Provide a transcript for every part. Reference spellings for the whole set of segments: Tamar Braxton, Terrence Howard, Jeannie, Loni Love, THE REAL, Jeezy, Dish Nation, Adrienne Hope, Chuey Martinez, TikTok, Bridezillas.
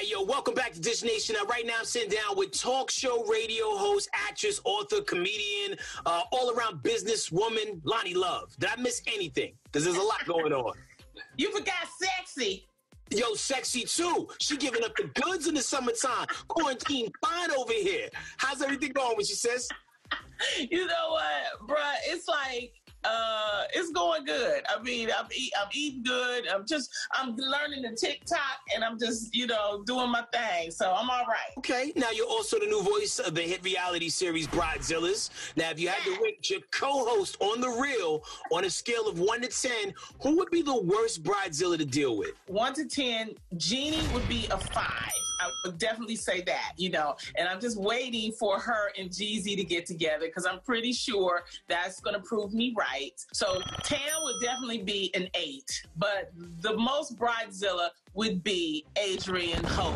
All right, yo, welcome back to Dish Nation. Right now I'm sitting down with talk show radio host, actress, author, comedian, all-around businesswoman, Loni Love. Did I miss anything? Because there's a lot going on. You forgot sexy. Yo, sexy too. She giving up the goods in the summertime. Quarantine fine over here. How's everything going with you, sis? You know what, bruh? It's like, it's going good. I mean, I'm eating good. I'm learning the TikTok, and I'm just, you know, doing my thing. So I'm all right. Okay. Now you're also the new voice of the hit reality series Bridezillas. Now, if you had to rate your co-host on The Real on a scale of 1 to 10, who would be the worst Bridezilla to deal with? 1 to 10, Jeannie would be a 5. I would definitely say that, you know, and I'm just waiting for her and Jeezy to get together because I'm pretty sure that's going to prove me right. So Tam would definitely be an 8, but the most Bridezilla would be Adrienne Hope.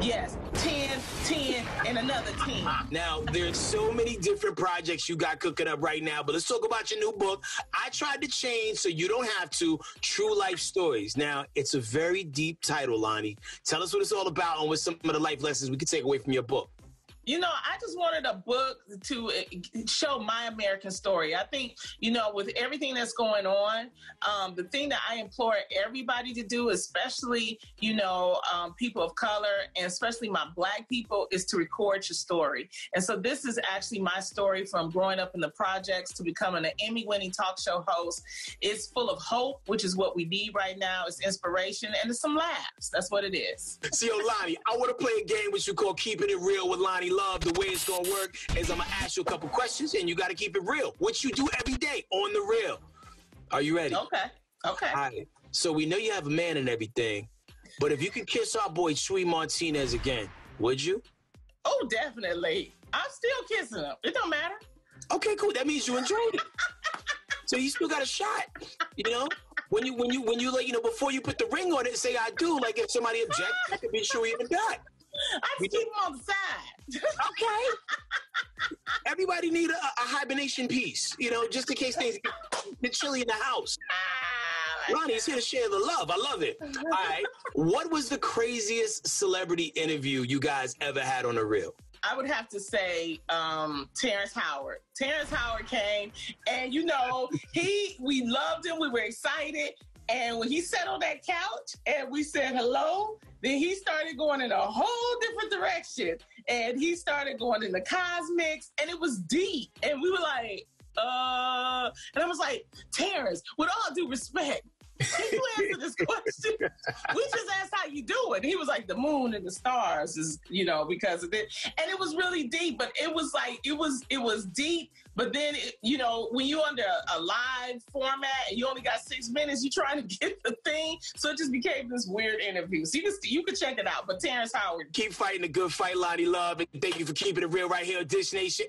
Yes, 10, 10, and another 10. Now, there's so many different projects you got cooking up right now, but let's talk about your new book, I Tried to Change So You Don't Have To, True Life Stories. Now, it's a very deep title, Loni. Tell us what it's all about and what's some of the life lessons we could take away from your book. You know, I just wanted a book to show my American story. I think, you know, with everything that's going on, the thing that I implore everybody to do, especially, you know, people of color, and especially my Black people, is to record your story. And so this is actually my story from growing up in the projects to becoming an Emmy-winning talk show host. It's full of hope, which is what we need right now. It's inspiration, and it's some laughs. That's what it is. See, Loni, I want to play a game which you call Keeping It Real with Loni Love. The way it's gonna work is I'm gonna ask you a couple questions and you gotta keep it real, which you do every day on The Real. Are you ready? Okay. All right. So we know you have a man and everything, but if you could kiss our boy Chuey Martinez again, would you? Oh, definitely. I'm still kissing him. It don't matter. Okay, cool. That means you enjoyed it. So you still got a shot, you know? When you like, you know, before you put the ring on it, say I do. Like if somebody objects, it could be Chuey in the back. I just keep them on the side. Okay. Everybody need a hibernation piece, you know, just in case things get chilly in the house. Loni's here to share the love. I love it. All right. What was the craziest celebrity interview you guys ever had on The Real? I would have to say Terrence Howard. Terrence Howard came, and, you know, we loved him. We were excited. And when he sat on that couch and we said hello, then he started going in a whole different direction. And he started going in the cosmics, and it was deep. And we were like, and I was like, Terrence, with all due respect, can you answer this question? We just asked how you doing. He was like, the moon and the stars is, you know, because of it. And it was really deep, but it was like, it was deep. But then, you know, when you're under a live format and you only got 6 minutes, you're trying to get the thing. So it just became this weird interview. So you can check it out. But Terrence Howard. Keep fighting a good fight, Loni Love. And thank you for keeping it real right here at Dish Nation.